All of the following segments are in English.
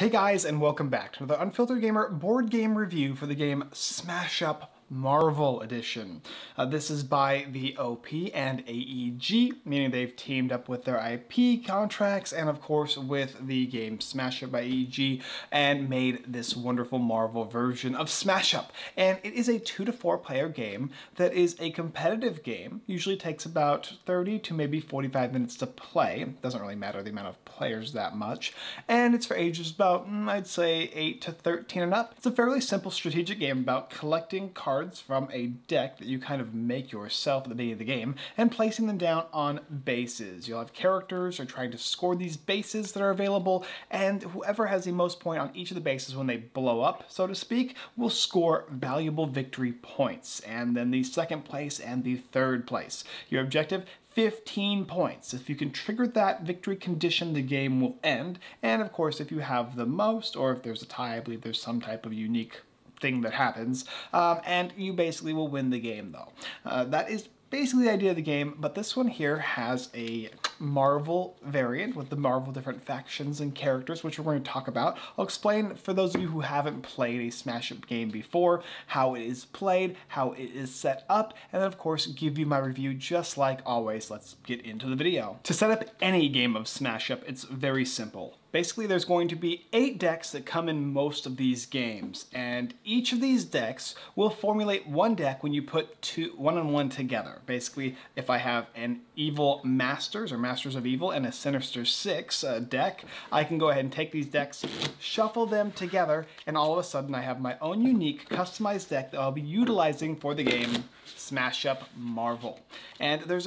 Hey guys, and welcome back to another Unfiltered Gamer board game review for the game Smash Up Marvel Edition. This is by the OP and AEG, meaning they've teamed up with their IP contracts and of course with the game Smash Up by AEG and made this wonderful Marvel version of Smash Up. And it is a 2 to 4 player game that is a competitive game, usually takes about 30 to maybe 45 minutes to play. It doesn't really matter the amount of players that much. And it's for ages about, I'd say 8 to 13 and up. It's a fairly simple strategic game about collecting cards from a deck that you kind of make yourself at the beginning of the game and placing them down on bases. You'll have characters who are trying to score these bases that are available, and whoever has the most point on each of the bases when they blow up, so to speak, will score valuable victory points, and then the second place and the third place. Your objective? 15 points. If you can trigger that victory condition, the game will end, and of course if you have the most, or if there's a tie, I believe there's some type of unique thing that happens, and you basically will win the game though. That is basically the idea of the game, but this one here has a Marvel variant with the Marvel different factions and characters, which we're going to talk about. I'll explain for those of you who haven't played a Smash Up game before, how it is played, how it is set up, and then of course give you my review just like always. Let's get into the video. To set up any game of Smash Up, it's very simple. Basically, there's going to be 8 decks that come in most of these games, and each of these decks will formulate one deck when you put one on one together. Basically, if I have an Evil Masters, or Masters of Evil, and a Sinister Six deck, I can go ahead and take these decks, shuffle them together, and all of a sudden I have my own unique, customized deck that I'll be utilizing for the game Smash Up Marvel. And there's,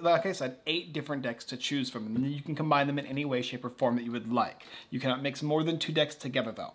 like I said, 8 different decks to choose from, and you can combine them in any way, shape, or form that you would like. You cannot mix more than 2 decks together though.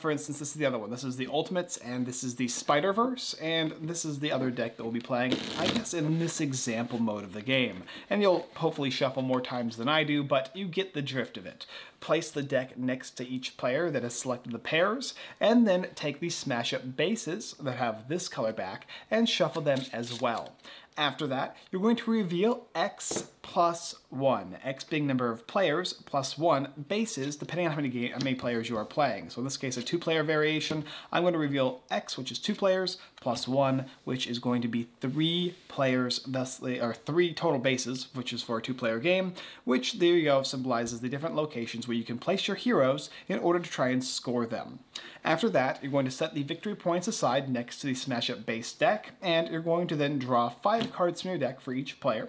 For instance, this is the other one. This is the Ultimates, and this is the Spider Verse, and this is the other deck that we'll be playing, I guess, in this example mode of the game. And you'll hopefully shuffle more times than I do, but you get the drift of it. Place the deck next to each player that has selected the pairs, and then take the Smash Up bases that have this color back and shuffle them as well. After that, you're going to reveal X plus 1, X being number of players, plus 1 bases, depending on how many players you are playing. So in this case, a 2-player variation, I'm going to reveal X, which is 2 players, plus 1, which is going to be 3 players, thusly, or 3 total bases, which is for a 2-player game, which, there you go, symbolizes the different locations where you can place your heroes in order to try and score them. After that, you're going to set the victory points aside next to the Smash Up base deck, and you're going to then draw 5 cards from your deck for each player,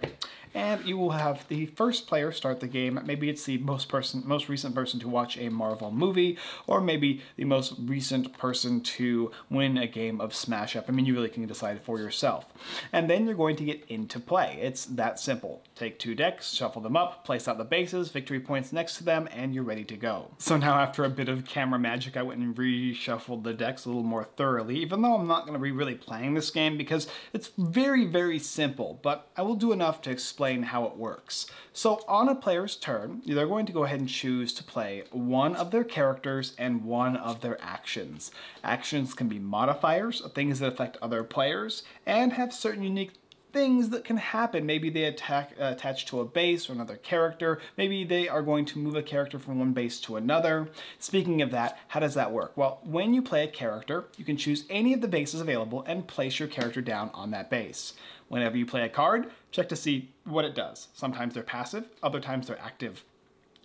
and you will have the first player start the game. Maybe it's the most recent person to watch a Marvel movie, or maybe the most recent person to win a game of Smash Up. I mean, you really can decide for yourself. And then you're going to get into play. It's that simple. Take 2 decks, shuffle them up, place out the bases, victory points next to them, and you're ready to go. So now, after a bit of camera magic, I went and reshuffled the decks a little more thoroughly, even though I'm not going to be really playing this game because it's very, very simple, but I will do enough to explain how it works. So on a player's turn, they're going to go ahead and choose to play one of their characters and one of their actions. Actions can be modifiers, things that affect other players, and have certain unique things that can happen. Maybe they attach to a base or another character. Maybe they are going to move a character from one base to another. Speaking of that, how does that work? Well, when you play a character, you can choose any of the bases available and place your character down on that base. Whenever you play a card, check to see what it does. Sometimes they're passive, other times they're active.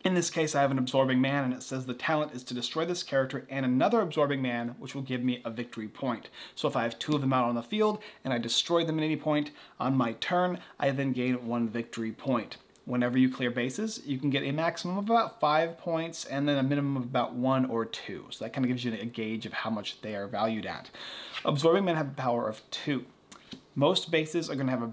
In this case, I have an Absorbing Man, and it says the talent is to destroy this character and another Absorbing Man, which will give me a victory point. So if I have 2 of them out on the field and I destroy them at any point on my turn, I then gain 1 victory point. Whenever you clear bases, you can get a maximum of about 5 points and then a minimum of about 1 or 2. So that kind of gives you a gauge of how much they are valued at. Absorbing Men have a power of 2. Most bases are going to have a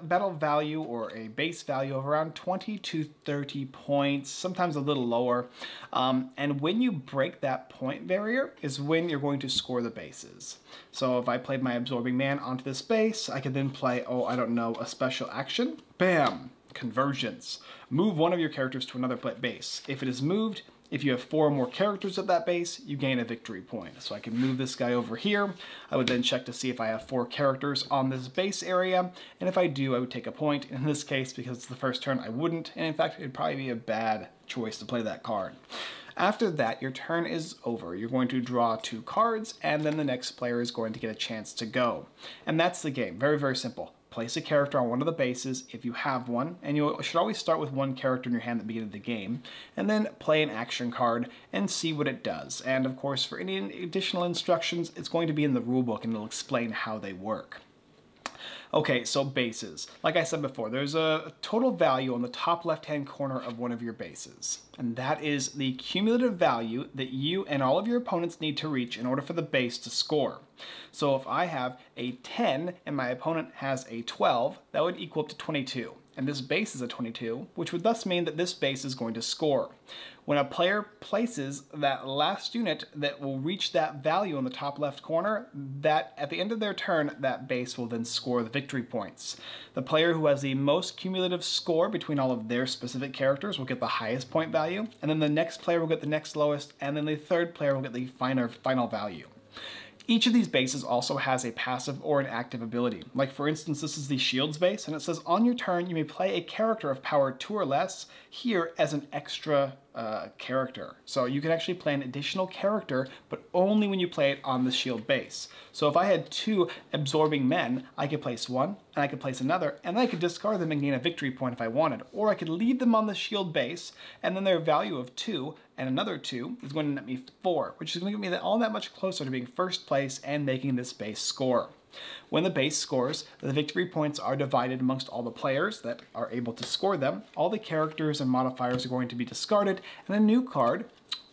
battle value or a base value of around 20 to 30 points, sometimes a little lower. And when you break that point barrier is when you're going to score the bases. So if I played my Absorbing Man onto this base, I could then play, oh, I don't know, a special action. Bam! Convergence. Move one of your characters to another base. If it is moved, if you have 4 or more characters at that base, you gain a victory point. So I can move this guy over here. I would then check to see if I have 4 characters on this base area. And if I do, I would take a point. In this case, because it's the first turn, I wouldn't. And in fact, it'd probably be a bad choice to play that card. After that, your turn is over. You're going to draw 2 cards, and then the next player is going to get a chance to go. And that's the game. Very, very simple. Place a character on one of the bases, if you have one, and you should always start with one character in your hand at the beginning of the game, and then play an action card and see what it does. And of course, for any additional instructions, it's going to be in the rulebook and it'll explain how they work. Okay, so bases. Like I said before, there's a total value on the top left-hand corner of one of your bases. And that is the cumulative value that you and all of your opponents need to reach in order for the base to score. So if I have a 10 and my opponent has a 12, that would equal up to 22. And this base is a 22, which would thus mean that this base is going to score. When a player places that last unit that will reach that value in the top left corner, that at the end of their turn, that base will then score the victory points. The player who has the most cumulative score between all of their specific characters will get the highest point value, and then the next player will get the next lowest, and then the third player will get the final value. Each of these bases also has a passive or an active ability. Like for instance, this is the shields base, and it says on your turn you may play a character of power 2 or less here as an extra character. So you can actually play an additional character, but only when you play it on the shield base. So if I had 2 absorbing men, I could place one, and I could place another, and I could discard them and gain a victory point if I wanted, or I could leave them on the shield base, and then their value of 2 and another 2 is going to net me 4, which is going to get me all that much closer to being first place and making this base score. When the base scores, the victory points are divided amongst all the players that are able to score them. All the characters and modifiers are going to be discarded, and a new card,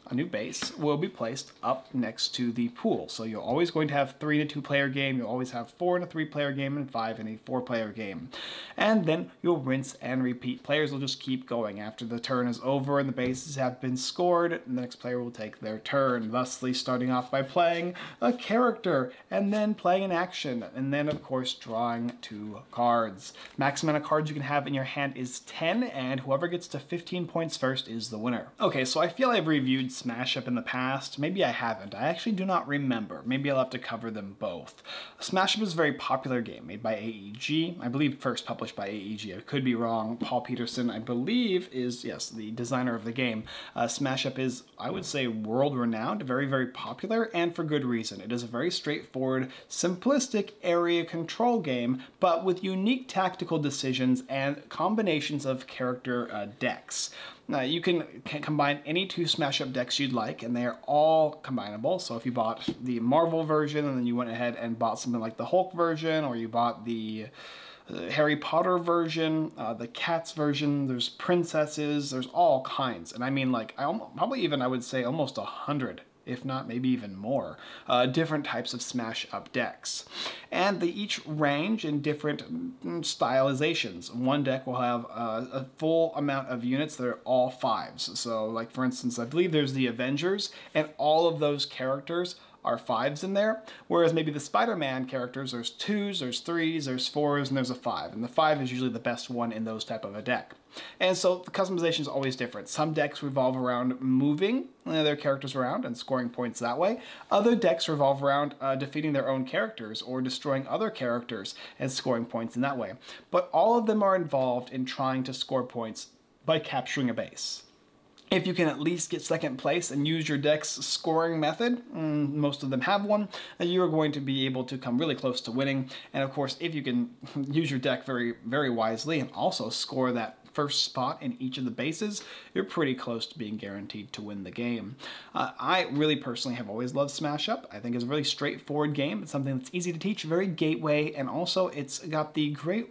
a new base, will be placed up next to the pool. So you're always going to have 3 in a 2-player game, you'll always have 4 in a 3-player game, and 5 in a 4-player game. And then you'll rinse and repeat. Players will just keep going. After the turn is over and the bases have been scored, and the next player will take their turn, thusly starting off by playing a character, and then playing an action, and then of course drawing 2 cards. Max amount of cards you can have in your hand is 10, and whoever gets to 15 points first is the winner. Okay, so I feel I've reviewed Smash Up in the past. Maybe I haven't. I actually do not remember. Maybe I'll have to cover them both. Smash Up is a very popular game made by AEG. I believe first published by AEG. I could be wrong. Paul Peterson, I believe, is, yes, the designer of the game. Smash Up is, I would say, world-renowned, very, very popular, and for good reason. It is a very straightforward, simplistic area control game, but with unique tactical decisions and combinations of character decks. Now, you can combine any 2 Smash Up decks you'd like, and they are all combinable. So if you bought the Marvel version, and then you went ahead and bought something like the Hulk version, or you bought the Harry Potter version, the Cats version, there's princesses, there's all kinds. And I mean, like, I would say almost 100, if not maybe even more, different types of smash-up decks. And they each range in different stylizations. One deck will have a full amount of units that are all 5s. So like for instance, I believe there's the Avengers, and all of those characters are 5s in there, whereas maybe the Spider-Man characters, there's 2s, there's 3s, there's 4s, and there's a 5. And the 5 is usually the best one in those type of a deck. And so the customization is always different. Some decks revolve around moving their characters around and scoring points that way. Other decks revolve around defeating their own characters or destroying other characters and scoring points in that way. But all of them are involved in trying to score points by capturing a base. If you can at least get second place and use your deck's scoring method, and most of them have one, you're going to be able to come really close to winning. And of course, if you can use your deck very, very wisely and also score that first spot in each of the bases, you're pretty close to being guaranteed to win the game. I really personally have always loved Smash Up. I think it's a really straightforward game. It's something that's easy to teach, very gateway, and also it's got the great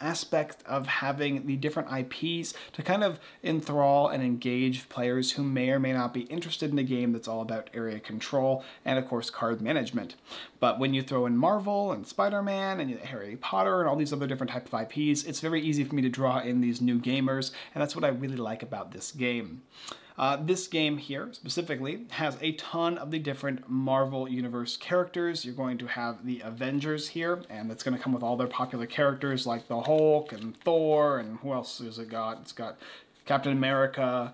aspect of having the different IPs to kind of enthrall and engage players who may or may not be interested in a game that's all about area control and of course card management. But when you throw in Marvel and Spider-Man and Harry Potter and all these other different types of IPs, it's very easy for me to draw in these new gamers, and that's what I really like about this game. This game here, specifically, has a ton of the different Marvel Universe characters. You're going to have the Avengers here, and it's going to come with all their popular characters like the Hulk and Thor, and who else has it got? It's got Captain America,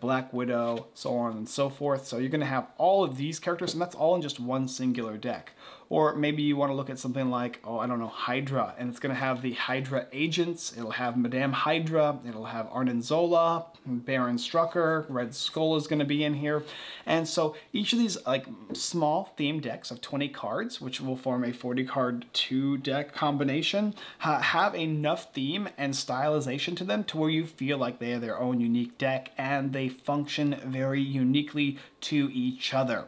Black Widow, so on and so forth. So you're going to have all of these characters, and that's all in just one singular deck. Or maybe you want to look at something like, oh, I don't know, Hydra, and it's going to have the Hydra agents. It'll have Madame Hydra, it'll have Arnim Zola, Baron Strucker, Red Skull is going to be in here. And so each of these like small theme decks of 20 cards, which will form a 40-card 2-deck combination, have enough theme and stylization to them to where you feel like they are their own unique deck and they function very uniquely to each other.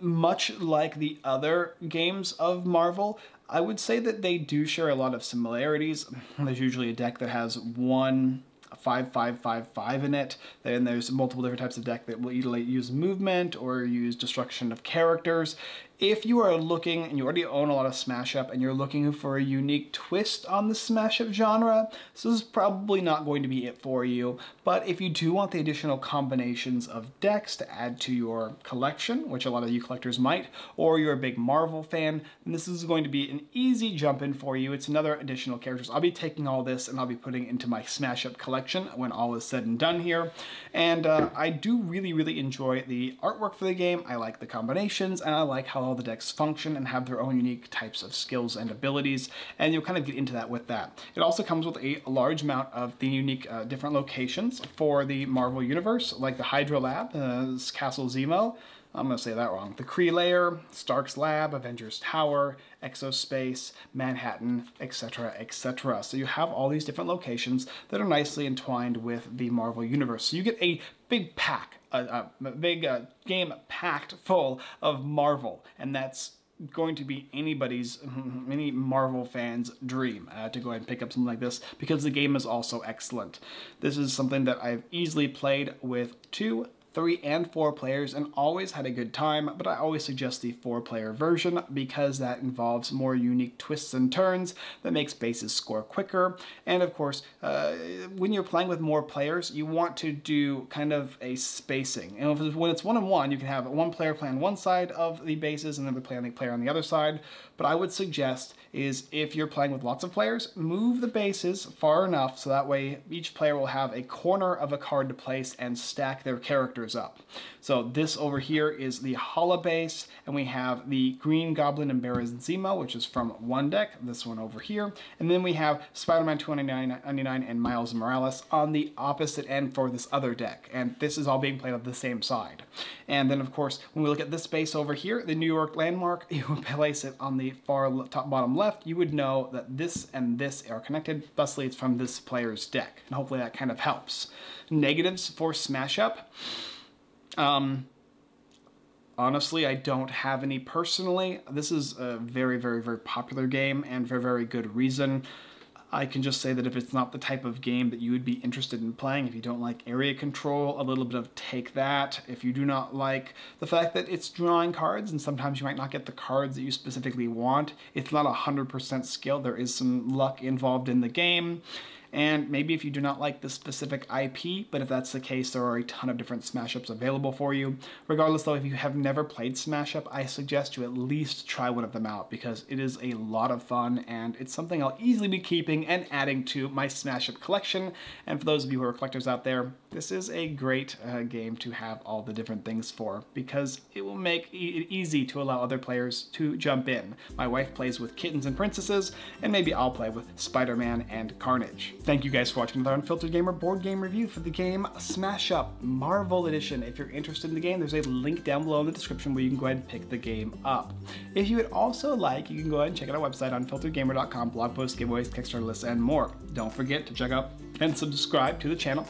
Much like the other games of Marvel, I would say that they do share a lot of similarities. There's usually a deck that has 1 5/5/5/5 in it. Then there's multiple different types of deck that will either use movement or use destruction of characters. If you are looking, and you already own a lot of Smash Up, and you're looking for a unique twist on the Smash Up genre, so this is probably not going to be it for you. But if you do want the additional combinations of decks to add to your collection, which a lot of you collectors might, or you're a big Marvel fan, then this is going to be an easy jump in for you. It's another additional characters. I'll be taking all this and I'll be putting it into my Smash Up collection when all is said and done here. And I do really, really enjoy the artwork for the game. I like the combinations, and I like how all the decks function and have their own unique types of skills and abilities, and you'll kind of get into that with that. It also comes with a large amount of the unique different locations for the Marvel Universe, like the Hydra Lab, Castle Zemo, I'm going to say that wrong, the Kree Layer, Stark's Lab, Avengers Tower, Exospace, Manhattan, etc., etc. So you have all these different locations that are nicely entwined with the Marvel Universe. So you get a big pack, a big game packed full of Marvel, and that's going to be anybody's, any Marvel fan's dream to go ahead and pick up something like this, because the game is also excellent. This is something that I've easily played with 2, 3, and 4 players and always had a good time, but I always suggest the 4-player version because that involves more unique twists and turns that makes bases score quicker. And of course, when you're playing with more players, you want to do kind of a spacing. And when it's one-on-one, you can have one player play on one side of the bases and another player on the other side. But I would suggest is if you're playing with lots of players, move the bases far enough so that way each player will have a corner of a card to place and stack their characters up. So this over here is the Hala base, and we have the Green Goblin and Baron Zemo, which is from one deck, this one over here. And then we have Spider-Man 2099 and Miles Morales on the opposite end for this other deck. And this is all being played on the same side. And then of course, when we look at this base over here, the New York landmark, you would place it on the far top bottom left, you would know that this and this are connected, thusly it's from this player's deck. And hopefully that kind of helps. Negatives for Smash Up. Honestly, I don't have any personally. This is a very, very, very popular game and for very good reason. I can just say that if it's not the type of game that you would be interested in playing, if you don't like area control, a little bit of Take That, if you do not like the fact that it's drawing cards and sometimes you might not get the cards that you specifically want, it's not 100% skill, there is some luck involved in the game. And maybe if you do not like this specific IP, but if that's the case, there are a ton of different Smash Ups available for you. Regardless though, if you have never played Smash Up, I suggest you at least try one of them out because it is a lot of fun and it's something I'll easily be keeping and adding to my Smash Up collection. And for those of you who are collectors out there, this is a great game to have all the different things for because it will make it easy to allow other players to jump in. My wife plays with kittens and princesses, and maybe I'll play with Spider-Man and Carnage. Thank you guys for watching another Unfiltered Gamer board game review for the game Smash Up Marvel Edition. If you're interested in the game, there's a link down below in the description where you can go ahead and pick the game up. If you would also like, you can go ahead and check out our website, unfilteredgamer.com, blog posts, giveaways, Kickstarter lists, and more. Don't forget to check out and subscribe to the channel.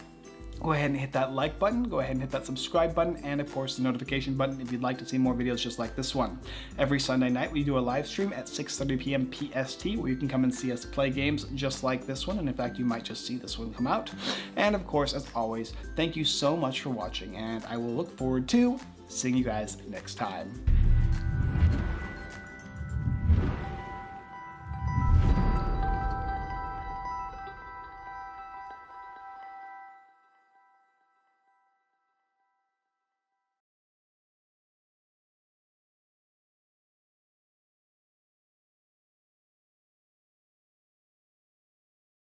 Go ahead and hit that like button, go ahead and hit that subscribe button, and of course the notification button if you'd like to see more videos just like this one. Every Sunday night we do a live stream at 6:30 p.m. PST where you can come and see us play games just like this one, and in fact you might just see this one come out. And of course, as always, thank you so much for watching, and I will look forward to seeing you guys next time.